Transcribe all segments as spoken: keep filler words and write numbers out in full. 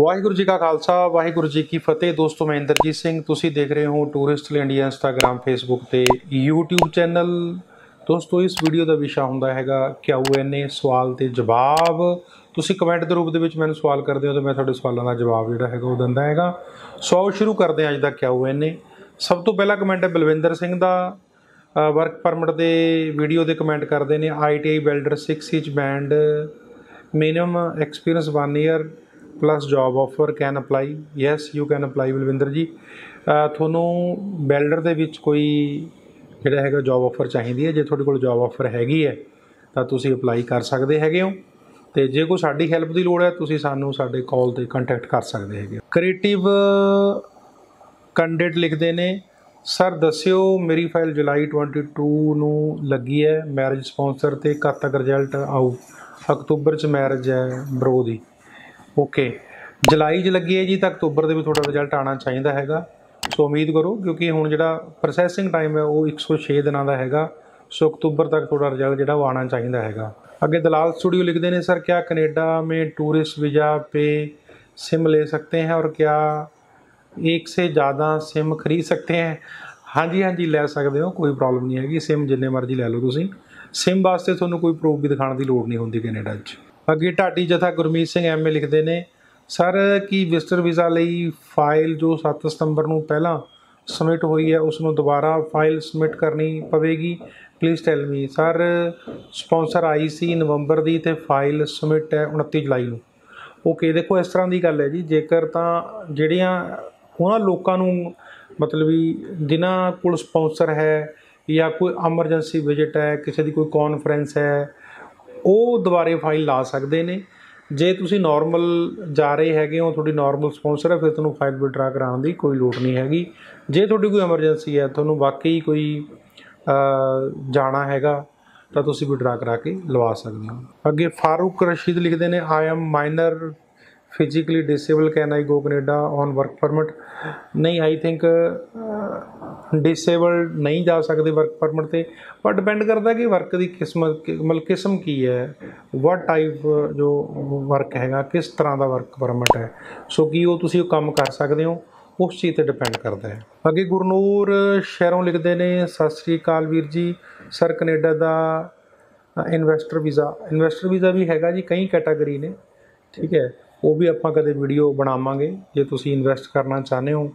ਵਾਹਿਗੁਰੂ जी का खालसा वाहिगुरु जी की फतेह। दोस्तों मैं इंदरजीत सिंह, ਤੁਸੀਂ देख रहे हो टूरिस्ट इंडिया इंस्टाग्राम फेसबुक ਤੇ यूट्यूब चैनल। दोस्तों इस वीडियो का विषय ਹੁੰਦਾ ਹੈਗਾ क्यू एन ए सवाल ਤੇ जवाब। ਤੁਸੀਂ ਕਮੈਂਟ ਦੇ ਰੂਪ ਦੇ ਵਿੱਚ ਮੈਨੂੰ ਸਵਾਲ ਕਰਦੇ ਹੋ ਤੇ ਮੈਂ ਤੁਹਾਡੇ ਸਵਾਲਾਂ ਦਾ ਜਵਾਬ ਜਿਹੜਾ ਹੈਗਾ ਉਹ ਦਿੰਦਾ ਹੈਗਾ। ਸੋ ਸ਼ੁਰੂ ਕਰਦੇ ਹਾਂ ਅੱਜ ਦਾ क्यू एन ए। ਸਭ ਤੋਂ ਪਹਿਲਾ ਕਮੈਂਟ ਹੈ ਬਲਵਿੰਦਰ ਸਿੰਘ ਦਾ। ਵਰਕ ਪਰਮਿਟ ਦੇ ਵੀਡੀਓ ਦੇ ਕਮੈਂਟ ਕਰਦੇ ਨੇ I T I builder six inch band minimum experience one year plus job offer can apply. Yes you can apply Balwinder ji. थोनों बिल्डर दे विच कोई जिहड़ा हैगा जॉब ऑफर चाहिदी है, जे तुहाडे कोल जॉब ऑफर हैगी है तां तुसीं अप्लाई कर सकदे हैगे हो। ते जे कोई साडी हेल्प दी लोड़ है तुसीं सानू साडे कॉल ते कंटैक्ट कर सकदे हैगे हो। क्रिएटिव कैंडिडेट लिखदे ने सर दस्सिओ मेरी फाइल जुलाई ट्वेंटी टू नूं लगी है मैरिज स्पॉन्सर ते कद तक रिजल्ट आऊ। अक्तूबर च मैरिज है ब्रो दी। ओके जुलाई च लगी है जी तो अक्तूबर के भी थोड़ा रिजल्ट आना चाहिए हैगा। सो उम्मीद करो क्योंकि हुण जिहड़ा प्रोसैसिंग टाइम है वो एक सौ छे दिनों का हैगा। सो अक्तूबर तक थोड़ा रिजल्ट जिहड़ा वो आना चाहिए हैगा। अगे दलाल स्टूडियो लिखते हैं सर क्या कनेडा में टूरिस्ट वीज़ा पे सिम ले सकते हैं और क्या एक से ज़्यादा सिम खरीद सकते हैं? हाँ जी हाँ जी ले सकते हो, कोई प्रॉब्लम नहीं हैगी। सिम जिन्ने मर्जी लै लो तुसीं, सिम वास्ते तुहानूं कोई प्रूफ भी दिखाने की लोड़ नहीं होंदी कनेडा च। अगे ढाडी जथा गुरमीत सिंह एम ए लिखते हैं सर कि विजिटर वीज़ा लई फाइल जो सत्त सितंबर को पहला सबमिट हुई है उसनों दोबारा फाइल सबमिट करनी पवेगी? Please tell me. Sir sponsor I see नवंबर की तो फाइल सबमिट है उनतीस जुलाई को। ओके देखो इस तरह की गल है जी, जेकर तो जिहड़ियां उन्हां लोकां नूं मतलब भी जिन्हां कोल स्पॉन्सर है या कोई एमरजेंसी विजिट है, किसी की कोई कॉन्फ्रेंस है, वो दोबारे फाइल ला सकते हैं। जे तुसी नॉर्मल जा रहे हैगे हो, थोड़ी नॉर्मल स्पॉन्सर है, फिर तुहानूं फाइल विड्रा कराने की कोई लोड़ नहीं हैगी। जे थोड़ी कोई एमरजेंसी है, तुहानूं वाकई कोई आ, जाना हैगा तो तुसी विड्रा करा के लवा सकते हो। अगे फारूक रशीद लिखते हैं I am minor physically disable can I go Canada on work permit? नहीं, आई थिंक डिसेबल्ड नहीं जा सकते वर्क परमिट पर, पर डिपेंड करता कि वर्क की किस्मत मतलब किस्म की है, वट टाइप जो वर्क हैगा, किस तरह का वर्क परमिट है। सो कि वो तुसी काम कर सकते हो, उस चीज़ पर डिपेंड करता है। अगे गुरनूर शहरों लिखते हैं सत श्री अकाल वीर जी सर कनेडा का इन्वेस्टर वीज़ा इन्वेस्टर वीज़ा भी हैगा जी, कई कैटागरी ने, ठीक है। वो भी आपां कदे वीडियो बनावांगे। जे तुसीं इन्वेस्ट करना चाहते हो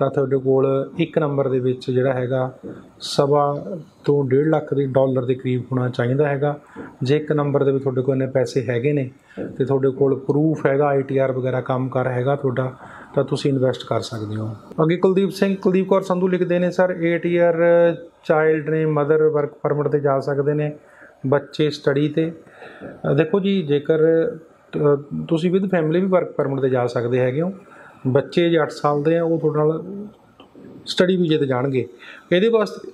तो तुहाडे कोल एक नंबर दे विच जिहड़ा हैगा सवा तो डेढ़ लाख दे डॉलर के करीब होना चाहिए हैगा। जे एक नंबर दे विच तुहाडे कोल इन्ने पैसे हैगे ने ते तुहाडे कोल प्रूफ हैगा आई टी आर वगैरह काम कर हैगा तुहाडा, तो तुसीं इन्वेस्ट कर सकदे हो। अगे कुलदीप सिंह कुलदीप कौर संधू लिखते हैं सर एट ईयर चाइल्ड ने मदर वर्क परमिट ते जा सकदे ने बच्चे स्टडी ते? देखो जी जेकर तुसी विद फैमिली भी वर्क परमिट पर जा सकते हैगे हो। बच्चे जो अठ साल के हैं वो थोड़े नाल स्टडी वीजे ते जाणगे। इहदे वास्ते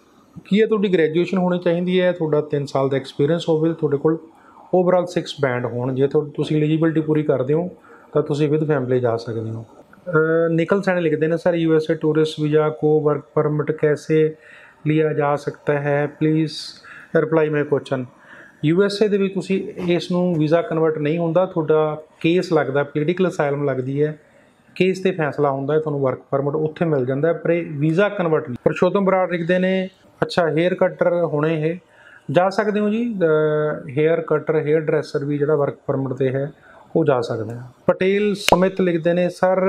की है तुहाडी ग्रैजुएशन होनी चाहिदी है, तुहाडा तीन साल का एक्सपीरियंस होवे, तुहाडे कोल ओवरऑल सिक्स बैंड होण। जे तुसी एलिजिबिलिटी पूरी करदे हो तो तुसी विद फैमिली जा सकदे हो। निकल सैने लिखते हैं sir U S A tourist visa को वर्क परमिट कैसे लिया जा सकता है? Please reply my question. U S A दे विच तुसी इस नूं वीज़ा कन्वर्ट नहीं हुंदा, तुहाडा केस लगदा, पॉलिटिकल असाइलम लगदी है, केस ते फैसला हुंदा है, तुहानूं वर्क परमिट उत्थे मिल जांदा है, पर वीज़ा कन्वर्ट नहीं। परशोत्तम बराड़ लिखदे ने अच्छा हेयर कटर होने है जा सकदे हो जी, हेयर कटर हेयर ड्रैसर भी जिहड़ा वर्क परमिट ते है वो जा सकदे हैं। पटेल स्मित लिखदे ने सर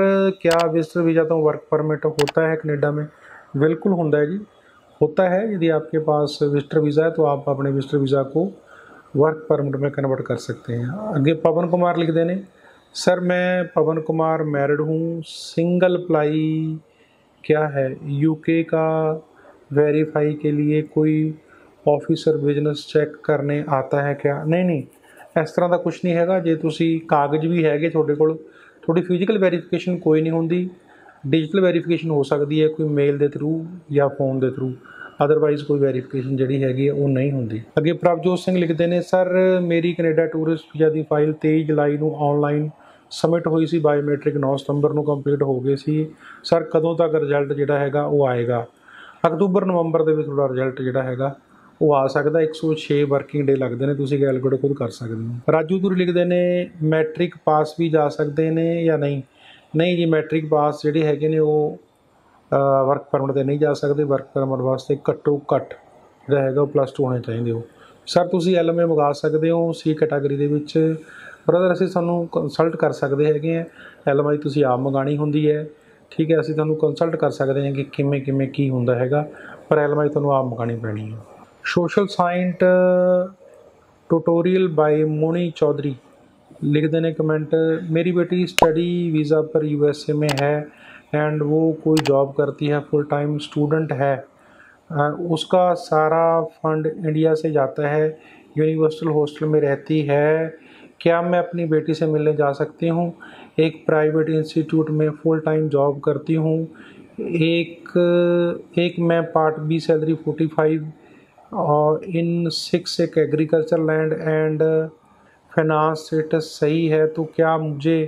क्या विजिटर वीज़ा तो वर्क परमिट होता है कनेडा में? बिल्कुल होता है जी, होता है। यदि आपके पास विजिटर वीज़ा है तो आप अपने विजिटर वीज़ा को वर्क परमिट में कन्वर्ट कर सकते हैं। आगे पवन कुमार लिखते हैं सर मैं पवन कुमार मैरिड हूँ, सिंगल अप्लाई क्या है? यूके का वेरीफाई के लिए कोई ऑफिसर बिजनेस चेक करने आता है क्या? नहीं नहीं इस तरह का कुछ नहीं हैगा। जे तुसी कागज़ भी हैगे तुहाडे कोल, थोड़ी फिजिकल वेरीफिकेशन कोई नहीं होंदी, डिजिटल वेरीफिकेशन हो सकती है कोई मेल के थ्रू या फोन के थ्रू, अदरवाइज़ कोई वेरीफिकेशन जिहड़ी हैगी वो नहीं होंदी। अगे प्रभजोत सिंह लिखते हैं सर मेरी कनेडा टूरिस्ट वीज़ा की फाइल तेईस जुलाई को ऑनलाइन सबमिट हुई सी, बायोमेट्रिक नौ सितंबर को कंप्लीट हो गए सी। सर कदों तक रिजल्ट जिहड़ा हैगा वो आएगा? अक्तूबर नवंबर दे विच थोड़ा रिजल्ट जिहड़ा हैगा वो आ सकदा। एक सौ छे वर्किंग डे लगते हैं, तुसीं कैलकुलेट खुद कर सकदे हो। राजू धुरी लिखते हैं मैट्रिक पास भी जा सकते हैं या नहीं? नहीं जी मैट्रिक पास जिहड़े हैगे ने वो वर्क परमिट ते नहीं जा सकते। वर्क परमिट वास्ते घट्टो घट जिहड़ा हैगा प्लस टू होने चाहिए हो। सर तुसीं एलएमए मंगा सकते हो सी कैटागरी दे विच। ब्रदर असीं तुहानूं कंसल्ट कर सकते हैगे आ। एलएमआई तुसीं आप मंगाणी हुंदी है, ठीक है। असीं तुहानूं कंसल्ट कर सकते हैं कि किवें किवें की हुंदा हैगा, पर एलएमआई तुहानूं आप मंगाणी पैणी है। Social science tutorial by Mohini Chaudhary लिखते हैं कमेंट, मेरी बेटी स्टडी वीज़ा पर यूएसए में है एंड वो कोई जॉब करती है, फुल टाइम स्टूडेंट है, उसका सारा फंड इंडिया से जाता है, यूनिवर्सल हॉस्टल में रहती है। क्या मैं अपनी बेटी से मिलने जा सकती हूँ? एक प्राइवेट इंस्टीट्यूट में फुल टाइम जॉब करती हूँ, एक एक मैं part B salary forty five और इन सिक्स एक agriculture land and finance status सही है, तो क्या मुझे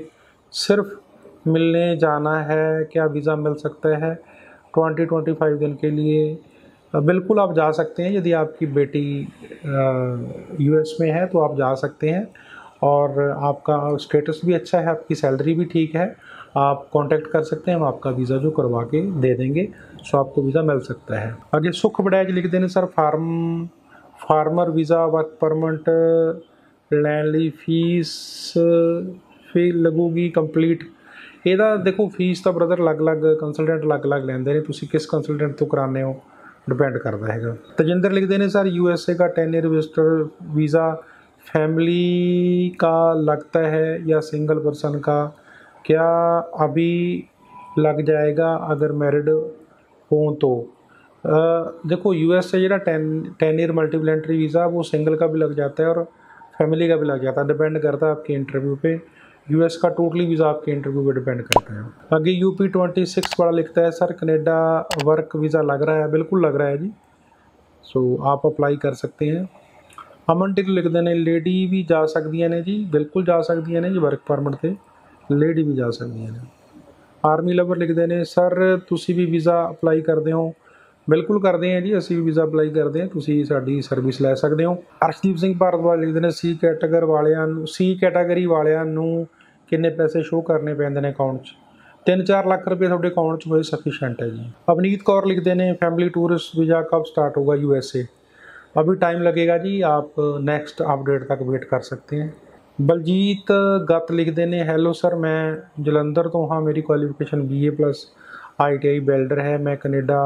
सिर्फ मिलने जाना है? क्या वीज़ा मिल सकता है ट्वेंटी ट्वेंटी फाइव दिन के लिए? बिल्कुल आप जा सकते हैं। यदि आपकी बेटी यूएस में है तो आप जा सकते हैं और आपका स्टेटस भी अच्छा है, आपकी सैलरी भी ठीक है, आप कांटेक्ट कर सकते हैं, हम आपका वीज़ा जो करवा के दे देंगे, सो आपको वीज़ा मिल सकता है। आगे सुखविराइच लिखते हैं, sir farm farmer visa work permit लैंडली फीस फी लगूगी कंप्लीट? ਇਹਦਾ देखो फीस तो ब्रदर अलग अलग कंसलटेंट अलग अलग ਲੈਂਦੇ ਨੇ, ਤੁਸੀਂ किस कंसलटेंट तो कराने हो डिपेंड करता है। तेजेंद्र लिखते हैं, सर यू एस ए का ten year visitor visa family का लगता है या सिंगल पर्सन का? क्या अभी लग जाएगा अगर मैरिड हो तो? आ, देखो यू एस ए जो ten ten year multiple entry visa वो सिंगल का भी लग जाता है और फैमिली का भी लग जाता है, डिपेंड करता है आपके इंटरव्यू पे। यूएस का टोटली वीज़ा आपके इंटरव्यू पे डिपेंड करता है। आगे यूपी ट्वेंटी सिक्स वाला लिखता है, सर कनाडा वर्क वीज़ा लग रहा है? बिल्कुल लग रहा है जी, सो आप अप्लाई कर सकते हैं। अमन ढिल्लों लिखते हैं, लेडी भी जा सकती ने जी? बिल्कुल जा सकती ने जी, वर्क परमिट से लेडी भी जा सकती ने। आर्मी लवर लिखते हैं, सर तुसी भी वीज़ा अप्लाई करते हो? बिल्कुल करते हैं जी, असी भी वीज़ा अप्लाई करते हैं, तुसी साडी सर्विस लै सकते हो। अर्शदीप सिंह भारद्वाज लिखते हैं, सी कैटेगरी वालियां नूं सी कैटेगरी वालियां नूं किन्ने पैसे शो करने पैंदे ने अकाउंट च? तीन चार लाख रुपये तुहाडे अकाउंट च होए सफिशेंट है जी। अवनीत कौर लिखते हैं, फैमिली टूरिस्ट वीज़ा कब स्टार्ट होगा यू एस ए? अभी टाइम लगेगा जी, आप नैक्सट अपडेट तक वेट कर सकते हैं। बलजीत गत लिखते हैं, हैलो सर मैं जलंधर तो हाँ, मेरी qualification B A plus I T I builder है, मैं कनेडा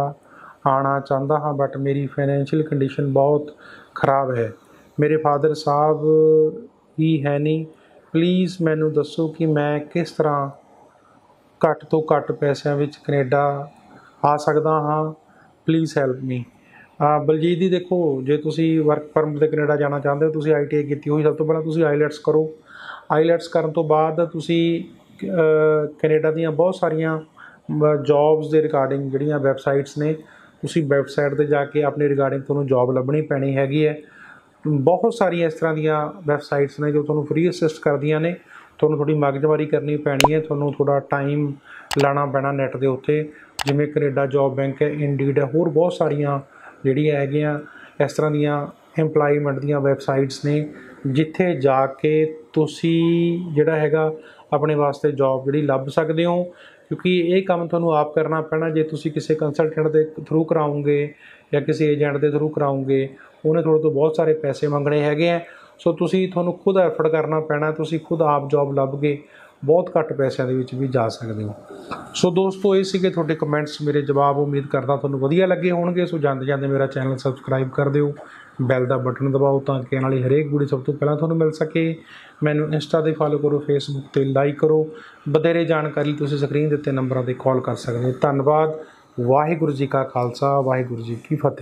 आना चाहता हाँ बट मेरी फाइनेंशियल कंडीशन बहुत खराब है, मेरे फादर साहब ही है नहीं, प्लीज़ मैनू दसो कि मैं किस तरह घट तो घट पैसों में कनेडा आ सकता हाँ, please help me. Baljeet ji देखो, जे तुसी वर्क परमिट ते कनेडा जाना चाहते हो, तुसी आई टी आई की हुई सब तो पहला तुसी आईलैट्स करो। आईलैट्स करने तो बाद तुसी कनेडा दियाँ बहुत सारिया जॉब्स के रिगार्डिंग जिहड़ियां वैबसाइट्स ने, ਤੁਸੀਂ ਵੈਬਸਾਈਟ ਤੇ ਜਾ ਕੇ ਆਪਣੀ ਰਿਗਾਰਡਿੰਗ ਤੁਹਾਨੂੰ ਜੌਬ ਲੱਭਣੀ ਪੈਣੀ ਹੈਗੀ ਹੈ। ਬਹੁਤ ਸਾਰੀਆਂ ਇਸ ਤਰ੍ਹਾਂ ਦੀਆਂ ਵੈਬਸਾਈਟਸ ਨੇ ਜੋ ਤੁਹਾਨੂੰ ਫ੍ਰੀ ਅਸਿਸਟ ਕਰਦੀਆਂ ਨੇ, ਤੁਹਾਨੂੰ ਥੋੜ੍ਹੀ ਮਗਜ਼ਮਾਰੀ ਕਰਨੀ ਪੈਣੀ ਹੈ, ਤੁਹਾਨੂੰ ਥੋੜ੍ਹਾ ਟਾਈਮ ਲਾਉਣਾ ਪੈਣਾ ਨੈੱਟ ਦੇ ਉੱਤੇ, ਜਿਵੇਂ ਕੈਨੇਡਾ ਜੌਬ ਬੈਂਕ ਹੈ, ਇੰਡੀਡ ਹੈ, ਹੋਰ ਬਹੁਤ ਸਾਰੀਆਂ ਜਿਹੜੀਆਂ ਹੈਗੀਆਂ ਇਸ ਤਰ੍ਹਾਂ ਦੀਆਂ ਇੰਪਲਾਈਮੈਂਟ ਦੀਆਂ ਵੈਬਸਾਈਟਸ ਨੇ, ਜਿੱਥੇ ਜਾ ਕੇ ਤੁਸੀਂ ਜਿਹੜਾ ਹੈਗਾ ਆਪਣੇ ਵਾਸਤੇ ਜੌਬ ਜਿਹੜੀ ਲੱਭ ਸਕਦੇ ਹੋ। क्योंकि ये काम थोनों आप करना पैना, जे तुसी किसी कंसलटेंट के थ्रू कराओगे या किसी एजेंट के थ्रू कराओगे, उन्हें थोड़े तो बहुत सारे पैसे मंगने हैगे हैं, सो तुसी थोनों खुद एफर्ट करना पैना, तुसी खुद आप जॉब लभ के बहुत घट पैसों के विच भी जा सकते हो। सो दोस्तों ये सीगे तुहाडे कमेंट्स मेरे जवाब, उम्मीद करदा तुहानूं वधिया लगे होणगे। सो जांदे जांदे मेरा चैनल सबसक्राइब कर दिओ, बैल का बटन दबाओ ताकि आने वाली हरेक वीडियो सब तो पहला तुहानूं मिल सके। मैनू इंस्टा ते फॉलो करो, फेसबुक ते लाइक करो, बधेरे जानकारी तुसीं स्क्रीन दे उत्ते नंबरां ते कॉल कर सकदे हो। धन्नवाद। वाहिगुरू जी का खालसा, वाहिगुरू जी की फतेह।